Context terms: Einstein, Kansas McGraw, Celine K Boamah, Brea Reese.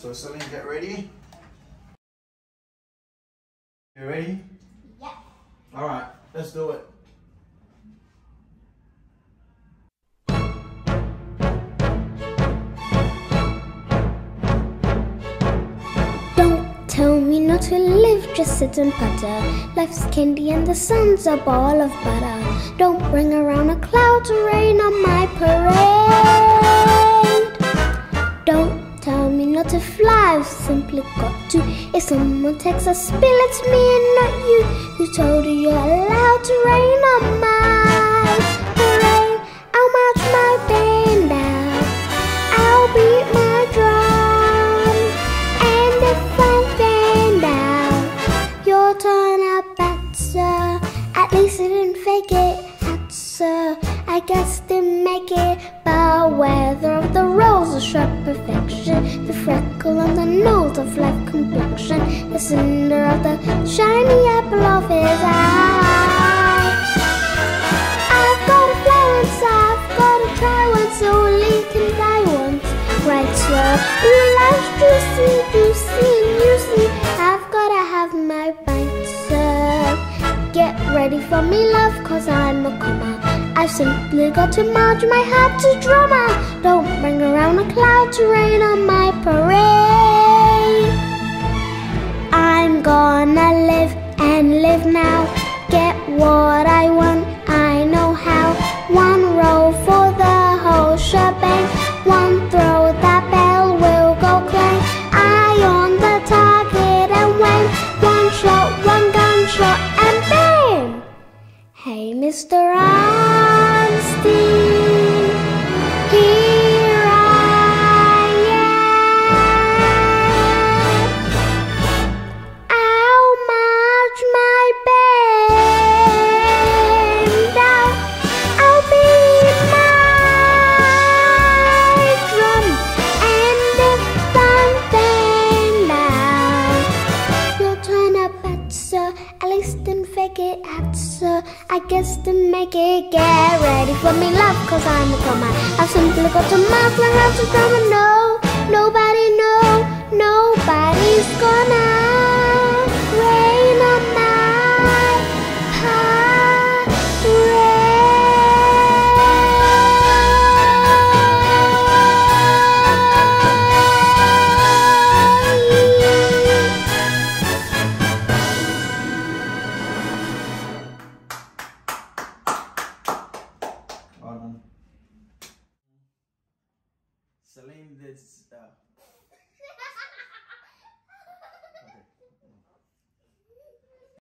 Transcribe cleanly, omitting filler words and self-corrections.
So Celine, get ready. You ready? Yeah. All right, let's do it. Don't tell me not to live, just sit and putter. Life's candy and the sun's a ball of butter. Don't bring around a cloud to rain on my parade. Don't tell me not to fly, I've simply got to. If someone takes a spill, it's me and not you. Who told you you're allowed to rain on my parade? I'll march my band out, I'll beat my drum, and if I stand out, you'll turn out better. At least I didn't fake it, answer. I guess didn't make it. But weather of the rose, a sharp perfection, the freckle on the nose of life complexion, the cinder of the shiny apple of his eye. I've got a fly once, I've got to try once, only can die once, right? So ooh, life's juicy, juicy and juicy. I've got to have my bites, sir. Get ready for me, love, 'cause I'm a comer. I've simply got to march my heart to drama. Don't bring around a cloud to rain on my parade. I'm gonna live and live now, get what I want, I know how. One roll for the whole shebang, one throw that bell will go clang. Eye on the target and when, one gunshot and bang. Hey Mr. Einstein, here I am. I'll march my band out, I'll beat my drum, and if I'm banned out, you'll turn up at, sir. At least then fake it out, sir. I guess to make it. Get ready for me, love, 'cause I'm a comer. I've simply got to march my heart to drama. No, nobody, no, nobody's gonna rain on my Celine did